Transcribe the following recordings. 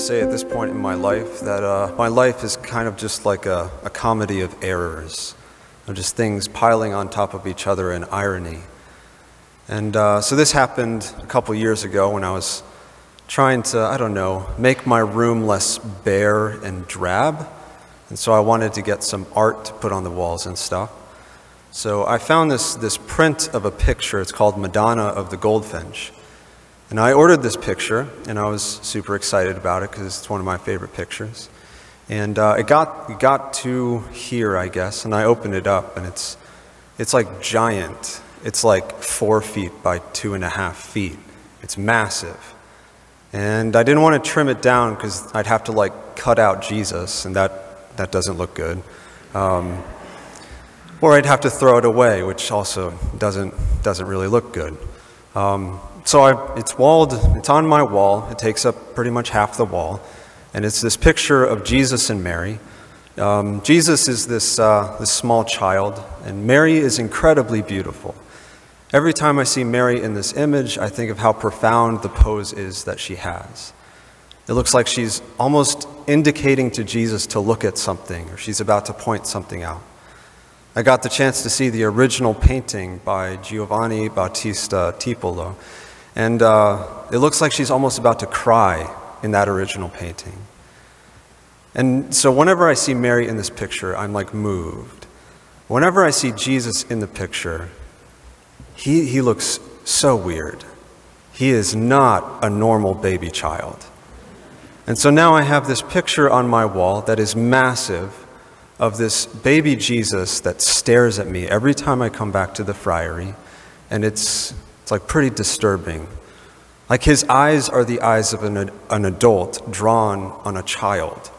say at this point in my life that my life is kind of just like a comedy of errors, of just things piling on top of each other in irony. And so this happened a couple years ago when I was trying to, I don't know, make my room less bare and drab. And so I wanted to get some art to put on the walls and stuff. So I found this print of a picture. It's called Madonna of the Goldfinch. And I ordered this picture, and I was super excited about it because it's one of my favorite pictures. And it got to here, I guess, and I opened it up, and it's like giant. It's like 4 feet by 2.5 feet. It's massive. And I didn't want to trim it down because I'd have to like cut out Jesus, and that doesn't look good. Or I'd have to throw it away, which also doesn't really look good. So it's on my wall. It takes up pretty much half the wall. And it's this picture of Jesus and Mary. Jesus is this small child, and Mary is incredibly beautiful. Every time I see Mary in this image, I think of how profound the pose is that she has. It looks like she's almost indicating to Jesus to look at something, or she's about to point something out. I got the chance to see the original painting by Giovanni Battista Tiepolo, and it looks like she's almost about to cry in that original painting. And so whenever I see Mary in this picture, I'm like moved. Whenever I see Jesus in the picture, he looks so weird. He is not a normal baby child. And so now I have this picture on my wall that is massive, of this baby Jesus that stares at me every time I come back to the friary, and it's like pretty disturbing. Like his eyes are the eyes of an adult drawn on a child.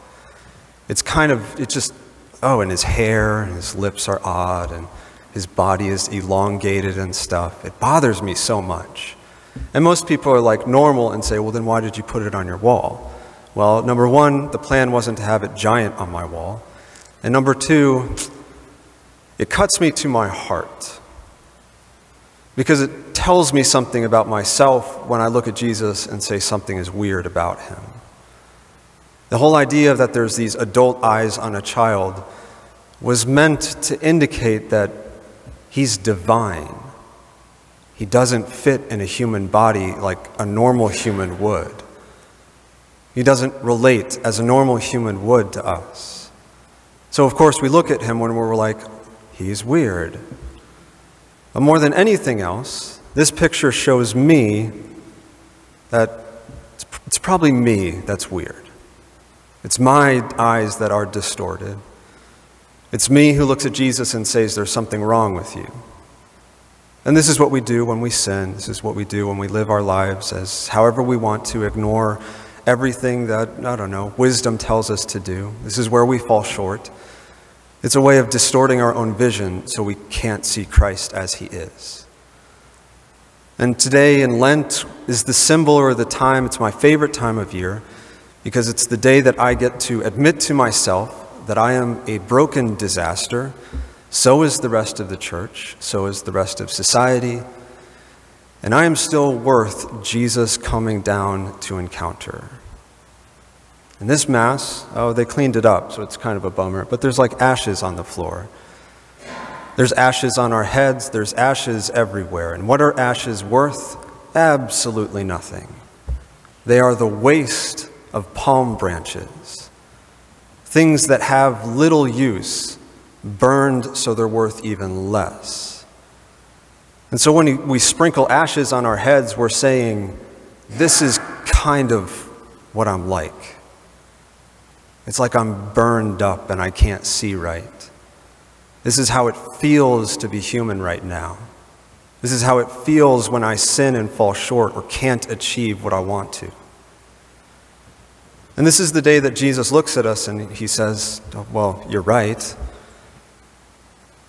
And his hair and his lips are odd, and his body is elongated and stuff. It bothers me so much. And most people are like normal and say, well, then why did you put it on your wall? Well, number one, the plan wasn't to have it giant on my wall. And number two, it cuts me to my heart because it tells me something about myself when I look at Jesus and say something is weird about him. The whole idea that there's these adult eyes on a child was meant to indicate that he's divine. He doesn't fit in a human body like a normal human would. He doesn't relate as a normal human would to us. So of course we look at him when we're like, he's weird. But more than anything else, this picture shows me that it's probably me that's weird. It's my eyes that are distorted. It's me who looks at Jesus and says there's something wrong with you. And this is what we do when we sin. This is what we do when we live our lives as however we want to ignore everything that, I don't know, wisdom tells us to do. This is where we fall short. It's a way of distorting our own vision so we can't see Christ as he is. And today in Lent is the symbol or the time, it's my favorite time of year, because it's the day that I get to admit to myself that I am a broken disaster. So is the rest of the church, so is the rest of society. And I am still worth Jesus coming down to encounter. And this Mass, oh, they cleaned it up, so it's kind of a bummer, but there's like ashes on the floor. There's ashes on our heads, there's ashes everywhere. And what are ashes worth? Absolutely nothing. They are the waste of palm branches. Things that have little use, burned so they're worth even less. And so when we sprinkle ashes on our heads, we're saying, this is kind of what I'm like. It's like I'm burned up and I can't see right. This is how it feels to be human right now. This is how it feels when I sin and fall short or can't achieve what I want to. And this is the day that Jesus looks at us and he says, well, you're right.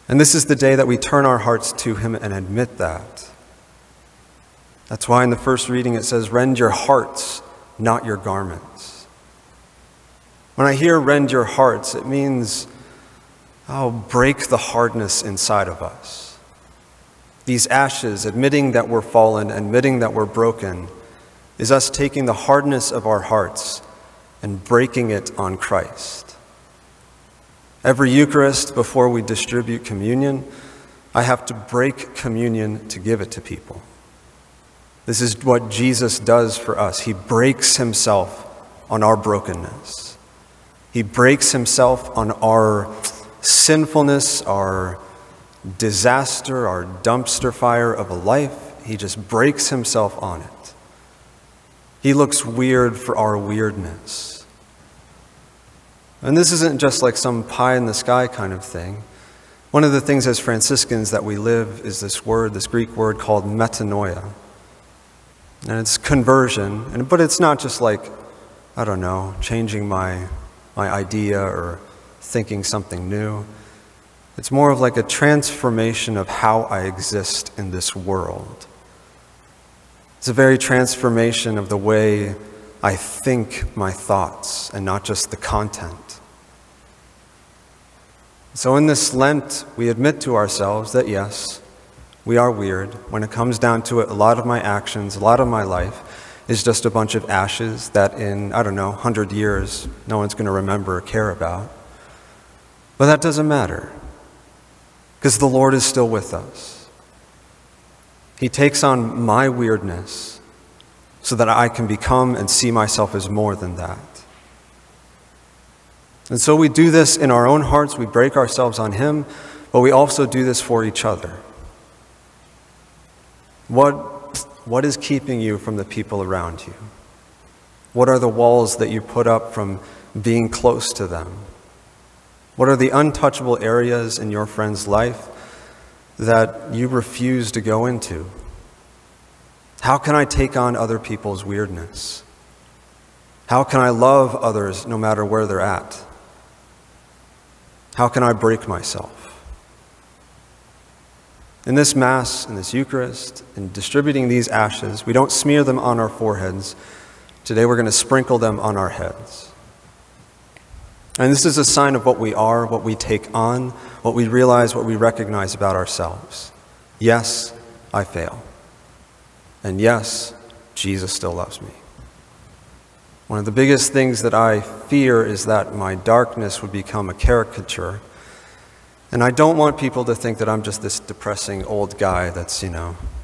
And this is the day that we turn our hearts to him and admit that. That's why in the first reading it says, rend your hearts, not your garments. When I hear rend your hearts, it means, break the hardness inside of us. These ashes, admitting that we're fallen, admitting that we're broken, is us taking the hardness of our hearts and breaking it on Christ. Every Eucharist, before we distribute communion, I have to break communion to give it to people. This is what Jesus does for us. He breaks himself on our brokenness. He breaks himself on our sinfulness, our disaster, our dumpster fire of a life. He just breaks himself on it. He looks weird for our weirdness. And this isn't just like some pie in the sky kind of thing. One of the things as Franciscans that we live is this word, this Greek word called metanoia. And it's conversion, but it's not just like, I don't know, changing my idea or thinking something new. It's more of like a transformation of how I exist in this world. It's a very transformation of the way I think my thoughts and not just the content. So in this Lent, we admit to ourselves that yes, we are weird. When it comes down to it, a lot of my actions, a lot of my life is just a bunch of ashes that in, I don't know, 100 years, no one's going to remember or care about. But that doesn't matter, because the Lord is still with us. He takes on my weirdness so that I can become and see myself as more than that. And so we do this in our own hearts. We break ourselves on Him, but we also do this for each other. What is keeping you from the people around you? What are the walls that you put up from being close to them? What are the untouchable areas in your friend's life that you refuse to go into? How can I take on other people's weirdness? How can I love others no matter where they're at? How can I break myself? In this Mass, in this Eucharist, in distributing these ashes, we don't smear them on our foreheads. Today we're going to sprinkle them on our heads. And this is a sign of what we are, what we take on, what we realize, what we recognize about ourselves. Yes, I fail. And yes, Jesus still loves me. One of the biggest things that I fear is that my darkness would become a caricature. And I don't want people to think that I'm just this depressing old guy that's,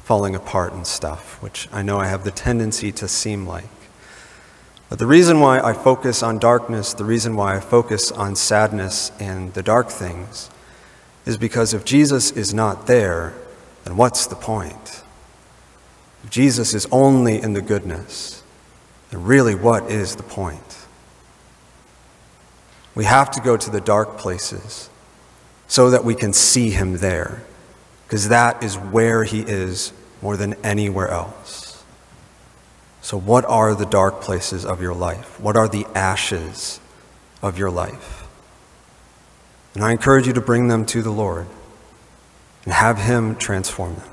falling apart and stuff, which I know I have the tendency to seem like. But the reason why I focus on darkness, the reason why I focus on sadness and the dark things, is because if Jesus is not there, then what's the point? If Jesus is only in the goodness, then really what is the point? We have to go to the dark places, so that we can see him there, because that is where he is more than anywhere else. So what are the dark places of your life? What are the ashes of your life? And I encourage you to bring them to the Lord and have him transform them.